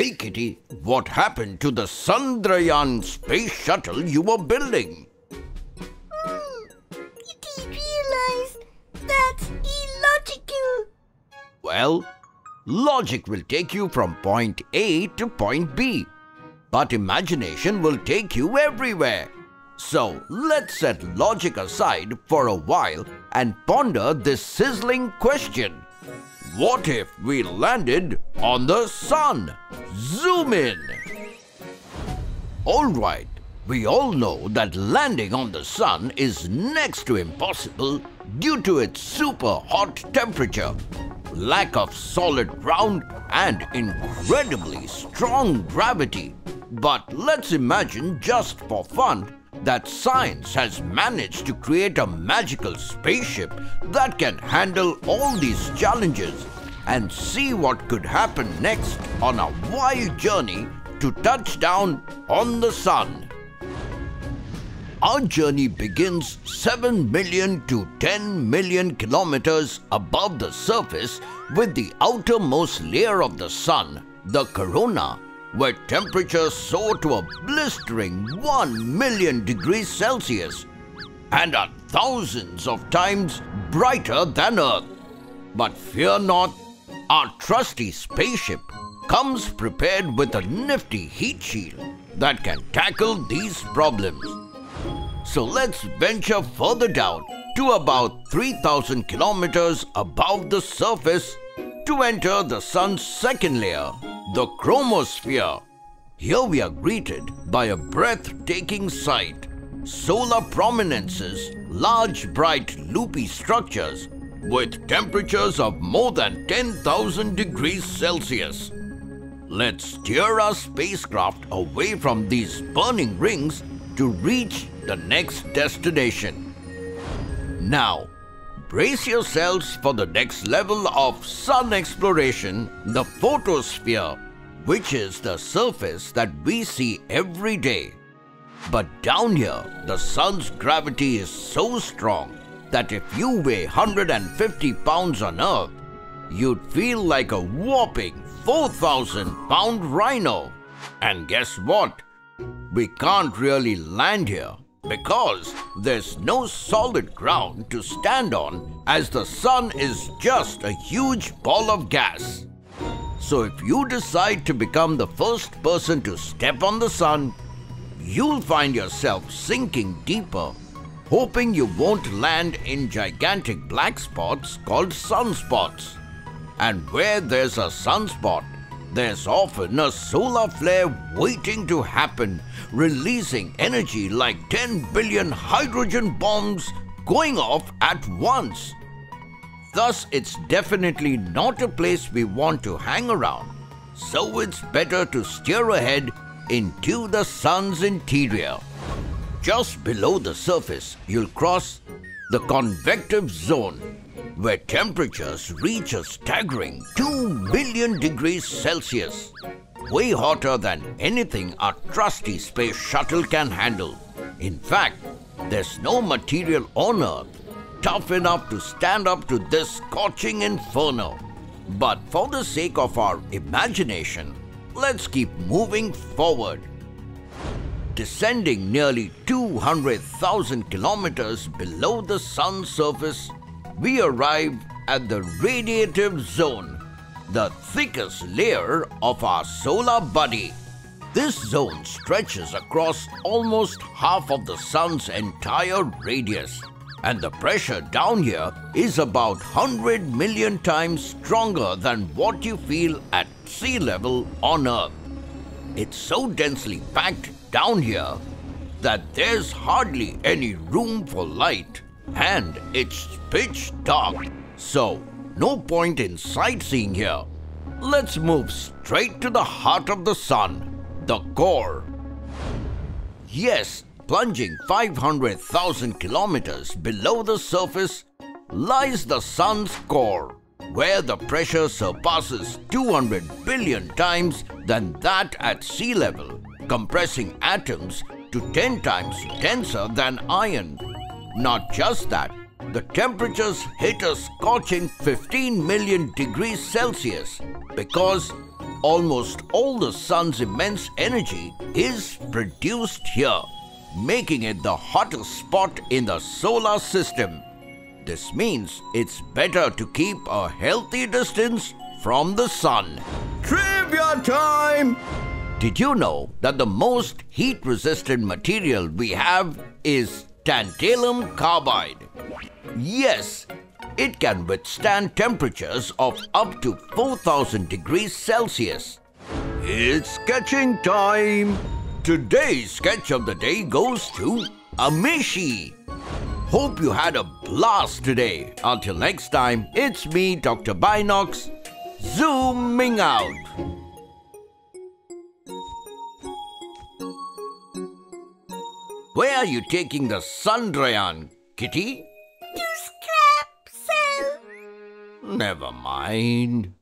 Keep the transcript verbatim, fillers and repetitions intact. Hey Kitty, what happened to the Chandrayaan space shuttle you were building? Hmm, Kitty realized that's illogical. Well, logic will take you from point A to point B, but imagination will take you everywhere. So let's set logic aside for a while and ponder this sizzling question. What if we landed on the sun? Zoom in! Alright, we all know that landing on the sun is next to impossible due to its super hot temperature, lack of solid ground and incredibly strong gravity. But let's imagine just for fun that science has managed to create a magical spaceship that can handle all these challenges, and see what could happen next on a wild journey to touch down on the sun. Our journey begins seven million to ten million kilometers above the surface with the outermost layer of the sun, the corona, where temperatures soar to a blistering one million degrees Celsius and are thousands of times brighter than Earth. But fear not, our trusty spaceship comes prepared with a nifty heat shield that can tackle these problems. So let's venture further down to about three thousand kilometers above the surface to enter the sun's second layer, the chromosphere. Here we are greeted by a breathtaking sight. Solar prominences, large bright loopy structures with temperatures of more than ten thousand degrees Celsius. Let's steer our spacecraft away from these burning rings to reach the next destination. Now, brace yourselves for the next level of sun exploration, the photosphere, which is the surface that we see every day. But down here, the sun's gravity is so strong that if you weigh one hundred fifty pounds on Earth, you'd feel like a whopping four thousand pound rhino. And guess what? We can't really land here, because there's no solid ground to stand on, as the sun is just a huge ball of gas. So if you decide to become the first person to step on the sun, you'll find yourself sinking deeper, hoping you won't land in gigantic black spots called sunspots. And where there's a sunspot, there's often a solar flare waiting to happen, releasing energy like ten billion hydrogen bombs going off at once. Thus, it's definitely not a place we want to hang around, so it's better to steer ahead into the sun's interior. Just below the surface, you'll cross the convective zone, where temperatures reach a staggering two million degrees Celsius, way hotter than anything our trusty space shuttle can handle. In fact, there's no material on Earth tough enough to stand up to this scorching inferno. But for the sake of our imagination, let's keep moving forward. Descending nearly two hundred thousand kilometers below the sun's surface, we arrive at the radiative zone, the thickest layer of our solar body. This zone stretches across almost half of the sun's entire radius, and the pressure down here is about one hundred million times stronger than what you feel at sea level on Earth. It's so densely packed down here that there's hardly any room for light, and it's pitch dark, so no point in sightseeing here. Let's move straight to the heart of the sun, the core. Yes, plunging five hundred thousand kilometers below the surface lies the sun's core, where the pressure surpasses two hundred billion times than that at sea level, compressing atoms to ten times denser than iron. Not just that, the temperatures hit a scorching fifteen million degrees Celsius because Almost all the sun's immense energy is produced here, making it the hottest spot in the solar system. This means it's better to keep a healthy distance from the sun. Trivia time! Did you know that the most heat-resistant material we have is tantalum carbide? Yes, it can withstand temperatures of up to four thousand degrees Celsius. It's sketching time! Today's sketch of the day goes to Amishi. Hope you had a blast today. Until next time, it's me, Doctor Binocs, zooming out. Where are you taking the Chandrayaan, Kitty? To scrap cell. Never mind.